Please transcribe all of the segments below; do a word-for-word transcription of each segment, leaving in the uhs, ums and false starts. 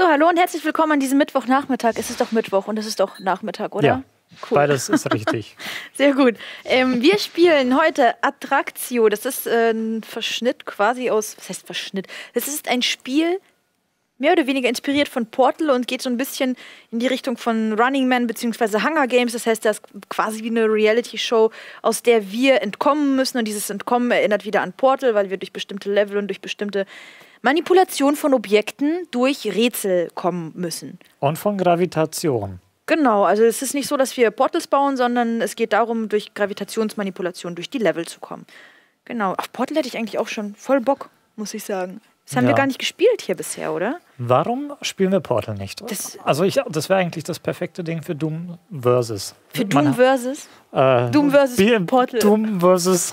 So, hallo und herzlich willkommen an diesem Mittwochnachmittag. Es ist doch Mittwoch und es ist doch Nachmittag, oder? Ja, cool. Beides ist richtig. Sehr gut. Ähm, wir spielen heute Attractio. Das ist äh, ein Verschnitt quasi aus, was heißt Verschnitt? Das ist ein Spiel, mehr oder weniger inspiriert von Portal und geht so ein bisschen in die Richtung von Running Man bzw. Hunger Games. Das heißt, das ist quasi wie eine Reality-Show, aus der wir entkommen müssen. Und dieses Entkommen erinnert wieder an Portal, weil wir durch bestimmte Level und durch bestimmte Manipulation von Objekten durch Rätsel kommen müssen. Und von Gravitation. Genau, also es ist nicht so, dass wir Portals bauen, sondern es geht darum, durch Gravitationsmanipulation durch die Level zu kommen. Genau, auf Portal hätte ich eigentlich auch schon voll Bock, muss ich sagen. Das haben ja. wir gar nicht gespielt hier bisher, oder? Warum spielen wir Portal nicht? Das also ich, das wäre eigentlich das perfekte Ding für Doom Versus. Für Doom Man, Versus? Äh, Doom Versus Be Portal. Doom Versus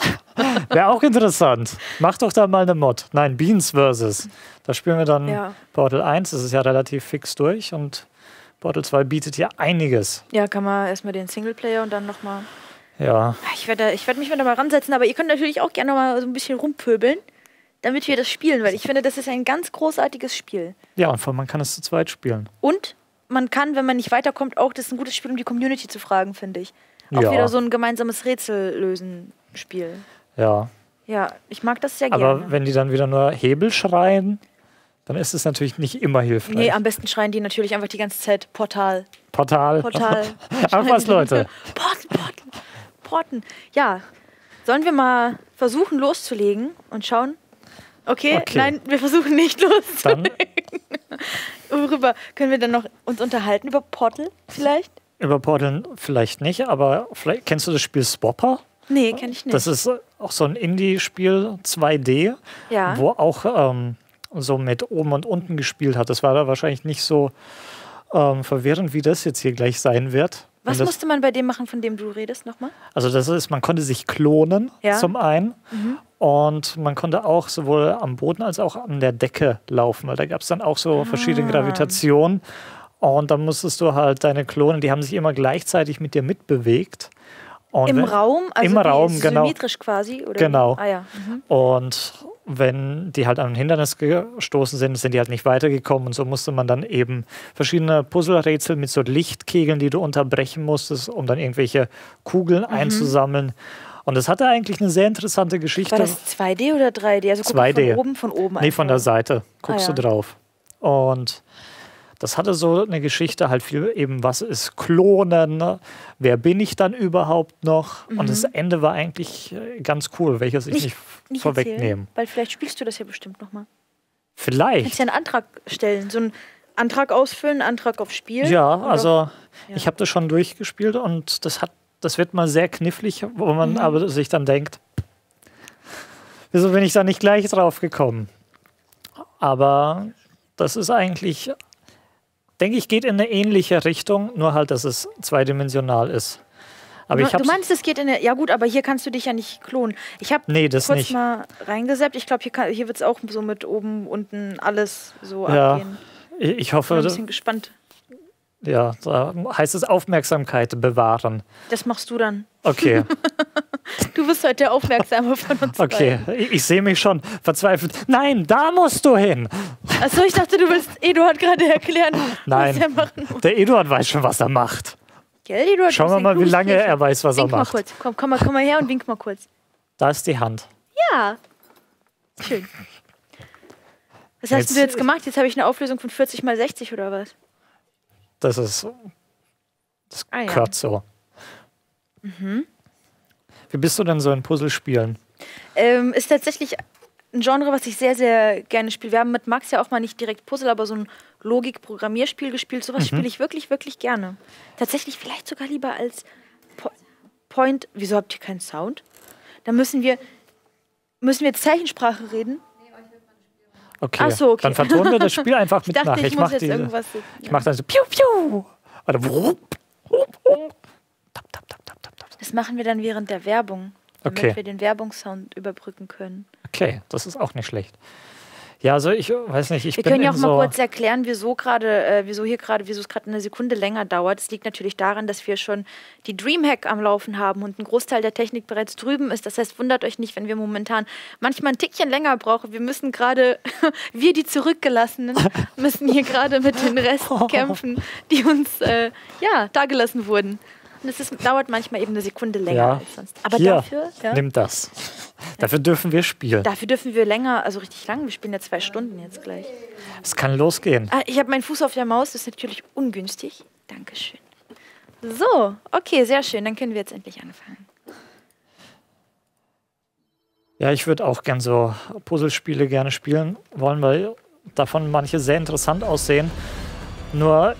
wäre auch interessant. Mach doch da mal eine Mod. Nein, Beans Versus. Da spielen wir dann ja. Portal eins. Das ist ja relativ fix durch. Und Portal zwei bietet hier einiges. Ja, kann man erstmal den Singleplayer und dann nochmal... Ja. Ich werde ich werd mich wieder mal ransetzen, aber ihr könnt natürlich auch gerne mal so ein bisschen rumpöbeln, damit wir das spielen, weil ich finde, das ist ein ganz großartiges Spiel. Ja, und man kann es zu zweit spielen. Und man kann, wenn man nicht weiterkommt, auch, das ist ein gutes Spiel, um die Community zu fragen, finde ich. Auch ja. wieder so ein gemeinsames Rätsel-Lösen-Spiel. Ja. Ja, ich mag das sehr gerne. Aber wenn die dann wieder nur Hebel schreien, dann ist es natürlich nicht immer hilfreich. Nee, am besten schreien die natürlich einfach die ganze Zeit Portal. Portal. Portal. Ach was, Leute. Porten, Porten, Porten. Ja, sollen wir mal versuchen loszulegen und schauen? Okay, okay, nein, wir versuchen nicht loszulegen. Worüber können wir dann noch uns unterhalten? Über Portal vielleicht? Über Portal vielleicht nicht, aber vielleicht kennst du das Spiel Swopper? Nee, kenne ich nicht. Das ist auch so ein Indie-Spiel, zwei D, ja. wo auch ähm, so mit oben und unten gespielt hat. Das war da wahrscheinlich nicht so ähm, verwirrend, wie das jetzt hier gleich sein wird. Was musste man bei dem machen, von dem du redest, nochmal? Also das ist, man konnte sich klonen, ja. zum einen. Mhm. Und man konnte auch sowohl am Boden als auch an der Decke laufen, weil da gab es dann auch so ah. verschiedene Gravitationen. Und dann musstest du halt deine Klonen, die haben sich immer gleichzeitig mit dir mitbewegt. Und im Raum? Also im Raum, genau. Symmetrisch quasi? Oder? Genau. Ah, ja. mhm. Und wenn die halt an ein Hindernis gestoßen sind, sind die halt nicht weitergekommen. Und so musste man dann eben verschiedene Puzzlerätsel mit so Lichtkegeln, die du unterbrechen musstest, um dann irgendwelche Kugeln mhm. einzusammeln. Und das hatte eigentlich eine sehr interessante Geschichte. War das zwei D oder drei D? Also guck zwei D. Von oben, von oben. Nee, einfach. Von der Seite guckst ah, du ja. drauf. Und das hatte so eine Geschichte, halt viel eben, was ist Klonen? Wer bin ich dann überhaupt noch? Mhm. Und das Ende war eigentlich ganz cool, welches ich nicht, nicht, nicht vorwegnehme. Weil vielleicht spielst du das ja bestimmt nochmal. Vielleicht. Du kannst ja einen Antrag stellen, so einen Antrag ausfüllen, einen Antrag auf Spiel. Ja, also ja. ich habe das schon durchgespielt und das hat Das wird mal sehr knifflig, wo man mhm. aber sich dann denkt, wieso bin ich da nicht gleich drauf gekommen? Aber das ist eigentlich, denke ich, geht in eine ähnliche Richtung, nur halt, dass es zweidimensional ist. Aber ich du meinst, es geht in eine, ja gut, aber hier kannst du dich ja nicht klonen. Ich habe nee, kurz nicht. mal reingesappt. Ich glaube, hier, kann, hier wird es auch so mit oben, unten alles so ja, abgehen. Ich hoffe, ich bin ein bisschen gespannt. Ja, da heißt es Aufmerksamkeit bewahren. Das machst du dann. Okay. Du bist heute der Aufmerksame von uns Okay, beiden. ich, ich sehe mich schon verzweifelt. Nein, da musst du hin. Achso, ich dachte, du willst Eduard gerade erklären, Nein, was er machen muss. Der Eduard weiß schon, was er macht. Gell, Eduard? Schauen wir mal, wie lange Spielchen. er weiß, was wink er macht. Mal kurz. Komm, komm, mal, komm mal her und wink mal kurz. Da ist die Hand. Ja. Schön. Was jetzt, hast du jetzt gemacht? Jetzt habe ich eine Auflösung von vierzig mal sechzig oder was? Das ist. Das ah, ja. gehört so. Mhm. Wie bist du denn so in Puzzlespielen? Ähm, ist tatsächlich ein Genre, was ich sehr, sehr gerne spiele. Wir haben mit Max ja auch mal nicht direkt Puzzle, aber so ein Logik-Programmierspiel gespielt. Sowas mhm. spiele ich wirklich, wirklich gerne. Tatsächlich vielleicht sogar lieber als po Point. Wieso habt ihr keinen Sound? Da müssen wir, müssen wir jetzt Zeichensprache reden. Okay. Ach so, okay, dann vertonen wir das Spiel einfach mit ich dachte, nach. Ich, ich mache diese, ja. ich mache dann so piu piu. Oder wupp, wupp, wupp. Tap, tap, tap, tap, tap, tap. Das machen wir dann während der Werbung, damit okay. wir den Werbungssound überbrücken können. Okay, das ist auch nicht schlecht. Ja, also ich weiß nicht, ich Wir bin können ja auch so mal kurz erklären, wieso gerade, äh, wieso hier gerade, wieso es gerade eine Sekunde länger dauert. Es liegt natürlich daran, dass wir schon die Dreamhack am Laufen haben und ein Großteil der Technik bereits drüben ist. Das heißt, wundert euch nicht, wenn wir momentan manchmal ein Tickchen länger brauchen. Wir müssen gerade, wir die Zurückgelassenen, müssen hier gerade mit den Resten kämpfen, die uns äh, ja, dagelassen wurden. Und es ist, dauert manchmal eben eine Sekunde länger ja. als sonst. Aber hier, dafür... Ja? Nimm das. Dafür dürfen wir spielen. Dafür dürfen wir länger, also richtig lang. Wir spielen ja zwei Stunden jetzt gleich. Es kann losgehen. Ah, ich habe meinen Fuß auf der Maus, das ist natürlich ungünstig. Dankeschön. So, okay, sehr schön. Dann können wir jetzt endlich anfangen. Ja, ich würde auch gern so Puzzlespiele gerne spielen wollen, weil davon manche sehr interessant aussehen. Nur,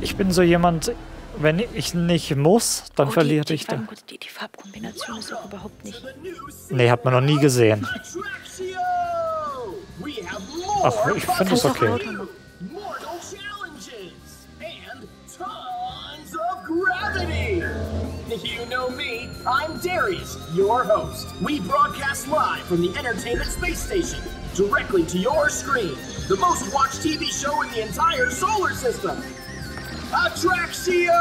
ich bin so jemand... Wenn ich nicht muss, dann oh, verliere die, die ich da. Die, die Farbkombination ist auch überhaupt nicht... Nee, hat man noch nie gesehen. Ach, ich finde es okay. You know me, I'm Darius, your host. We broadcast live from the Entertainment Space Station, directly to your screen. The most watched T V show in the entire solar system. Attractio!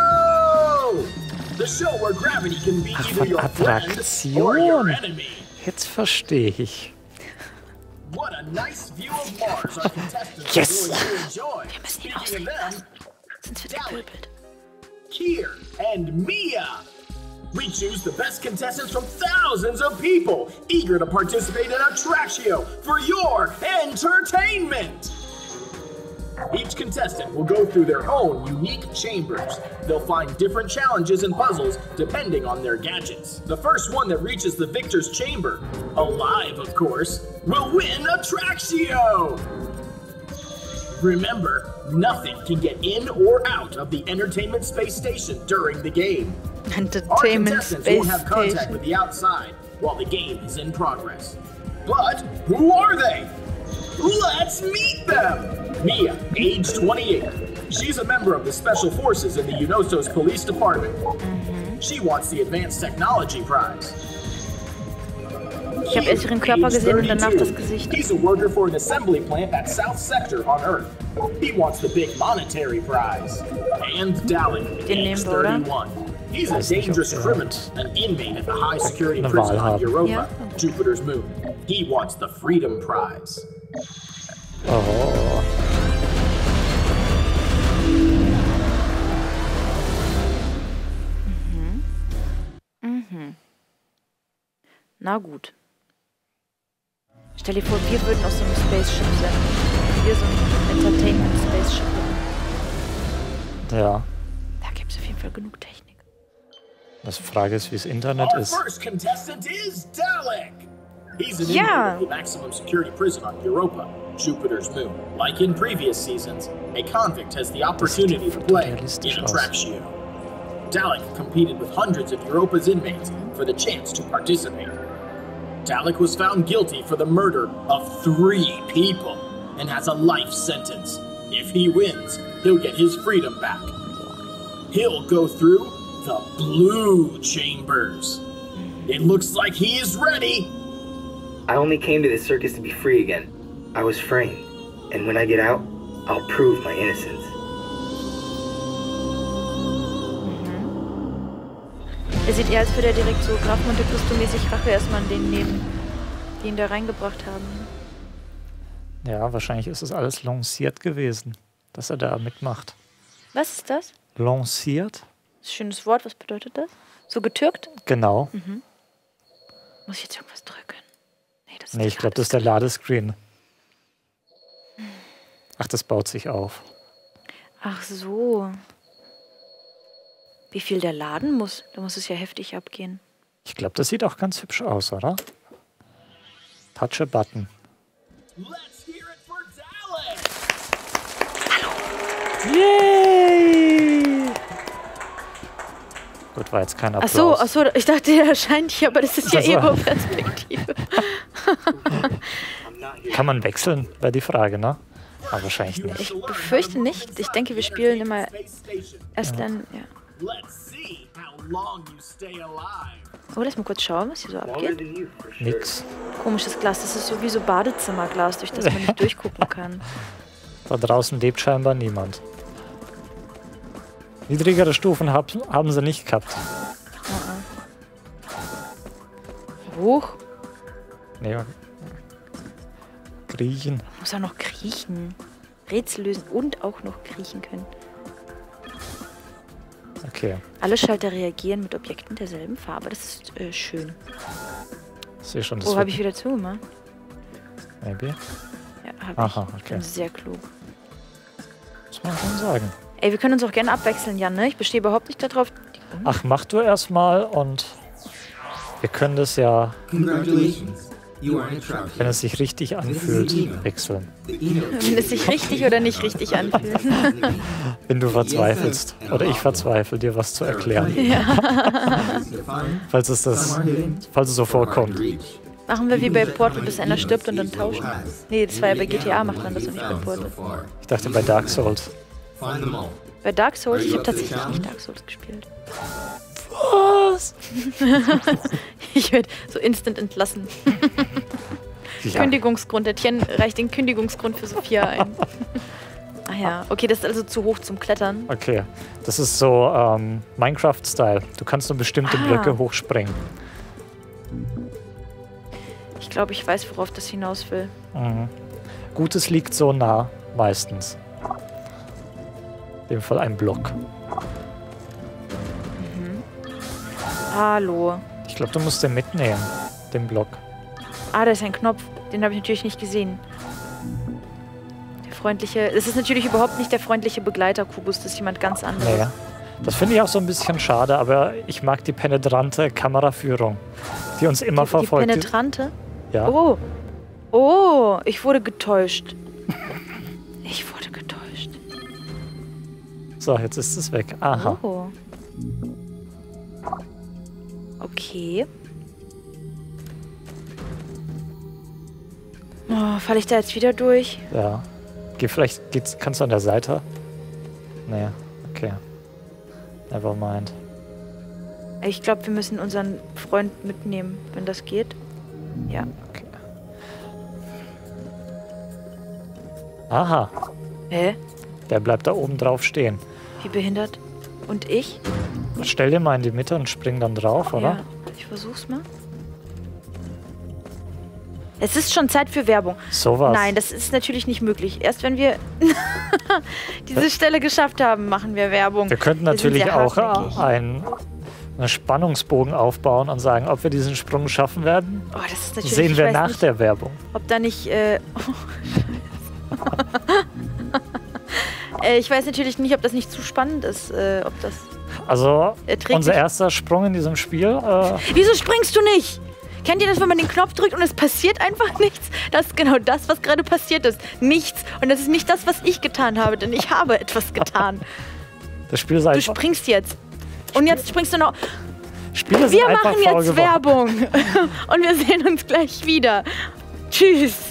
The show where gravity can be either your friend or your enemy. Jetzt verstehe ich. What a nice view of Mars our contestants yes. really enjoy. Wir müssen ihn aussehen lassen, sonst wird gepöbelt. Kier and Mia. We choose the best contestants from thousands of people eager to participate in Attractio for your entertainment. Each contestant will go through their own unique chambers. They'll find different challenges and puzzles depending on their gadgets. The first one that reaches the victor's chamber, alive of course, will win Attractio! Remember, nothing can get in or out of the Entertainment Space Station during the game. Our contestants won't have contact with the outside while the game is in progress. But who are they? Let's meet them! Mia, age twenty-eight. She's a member of the Special Forces in the UNOSO's Police Department. She wants the Advanced Technology Prize. Ich habe erst ihren Körper gesehen und danach das Gesicht. He's a worker for an assembly plant at South Sector on Earth. He wants the big monetary prize. And Dalek, age thirty-one. He's a dangerous criminal, an inmate at the high security prison on Europa, Jupiter's moon. He wants the Freedom Prize. Oh. Mhm. Mhm. Na gut. Stell dir vor, wir würden aus so einem Spaceship sein. Wir so ein Entertainment Spaceship. Ja. Da gibt es auf jeden Fall genug Technik. Das Frage ist, wie das Internet ist. Our first contestant is Dalek. He's an inmate in the maximum security prison on Europa, Jupiter's moon. Like in previous seasons, a convict has the opportunity to play in Attractio. Dalek competed with hundreds of Europa's inmates for the chance to participate. Dalek was found guilty for the murder of three people and has a life sentence. If he wins, he'll get his freedom back. He'll go through the blue chambers. It looks like he is ready. I only came to this circus to be free again. I was framed, and when I get out, I'll prove my innocence. Er sieht eher, als würde er direkt so Graf Monte Cristo-mäßig Rache erstmal an den nehmen, die ihn da reingebracht haben. Ja, wahrscheinlich ist es alles lanciert gewesen, dass er da mitmacht. Was ist das? Lanciert. Das ist ein schönes Wort, was bedeutet das? So getürkt? Genau. Mhm. Muss ich jetzt irgendwas drücken? Nee, ich glaube, das ist der Ladescreen. Ach, das baut sich auf. Ach so. Wie viel der laden muss? Da muss es ja heftig abgehen. Ich glaube, das sieht auch ganz hübsch aus, oder? Touch a Button. Hallo. Yay! Gut, war jetzt kein Applaus. Ach so, ach so, ich dachte, er erscheint hier, aber das ist ja Ego-Perspektive. Kann man wechseln, wäre die Frage, ne? Aber wahrscheinlich nicht. Ich befürchte nicht. Ich denke, wir spielen immer erst ja. dann, ja. So, lass mal kurz schauen, was hier so abgeht. Nix. Komisches Glas, das ist so wie so Badezimmerglas, durch das man nicht durchgucken kann. Da draußen lebt scheinbar niemand. Niedrigere Stufen hab, haben sie nicht gehabt. Uh-uh. Hoch? Nee, okay. Kriechen. Ich muss auch noch kriechen. Rätsel lösen und auch noch kriechen können. Okay. Alle Schalter reagieren mit Objekten derselben Farbe. Das ist äh, schön. Ich sehe schon das. Oh, habe ich wieder zugemacht? Maybe. Ja, habe ich. Aha, okay. Ich bin sehr klug. Das muss man schon sagen. Ey, wir können uns auch gerne abwechseln, Jan, ne? Ich bestehe überhaupt nicht darauf. Ach, mach du erstmal und wir können das ja, wenn es sich richtig anfühlt, wechseln. Wenn es sich richtig oder nicht richtig anfühlt. Wenn du verzweifelst oder ich verzweifle, dir was zu erklären. Ja. Falls es das, falls es so vorkommt. Machen wir wie bei Portal, bis einer stirbt und dann tauschen. Nee, das war ja bei G T A, macht man das und nicht bei Portal. Ich dachte bei Dark Souls. Bei Dark Souls? Ich habe tatsächlich nicht Dark Souls gespielt. Was? Ich werde so instant entlassen. Ja. Kündigungsgrund. Der Tien reicht den Kündigungsgrund für Sofia ein. Ah ja, okay, das ist also zu hoch zum Klettern. Okay, das ist so ähm, Minecraft-Style. Du kannst nur bestimmte ah. Blöcke hochsprengen. Ich glaube, ich weiß, worauf das hinaus will. Mhm. Gutes liegt so nah, meistens. In dem Fall ein Block. Mhm. Hallo. Ich glaube, du musst den mitnehmen, den Block. Ah, da ist ein Knopf. Den habe ich natürlich nicht gesehen. Der freundliche... Es ist natürlich überhaupt nicht der freundliche Begleiterkubus. Das ist jemand ganz anderes. Naja. Das finde ich auch so ein bisschen schade, aber ich mag die penetrante Kameraführung, die uns immer die, verfolgt. Die penetrante? Ja. Oh. Oh, ich wurde getäuscht. Ich wurde getäuscht. So, jetzt ist es weg. Aha. Oh. Okay. Oh, falle ich da jetzt wieder durch? Ja. Geh, vielleicht geht's, kannst du an der Seite? Nee, okay. Nevermind. Ich glaube, wir müssen unseren Freund mitnehmen, wenn das geht. Ja. Okay. Aha. Hä? Der bleibt da oben drauf stehen. Wie behindert? Und ich? Stell dir mal in die Mitte und spring dann drauf, oder? Ja, ich versuch's mal. Es ist schon Zeit für Werbung. So was. Nein, das ist natürlich nicht möglich. Erst wenn wir diese Stelle geschafft haben, machen wir Werbung. Wir könnten natürlich wir auch einen, einen Spannungsbogen aufbauen und sagen, ob wir diesen Sprung schaffen werden, oh, das ist natürlich, sehen wir nach nicht, der Werbung. Ob da nicht... Äh, oh, ich weiß natürlich nicht, ob das nicht zu spannend ist, äh, ob das... Also, unser erster Sprung in diesem Spiel... Äh Wieso springst du nicht? Kennt ihr das, wenn man den Knopf drückt und es passiert einfach nichts? Das ist genau das, was gerade passiert ist. Nichts. Und das ist nicht das, was ich getan habe, denn ich habe etwas getan. Das Spiel ist einfach... Du springst jetzt. Und jetzt springst du noch... Spiele sind einfach faul geworden. Wir machen jetzt Werbung. Und wir sehen uns gleich wieder. Tschüss.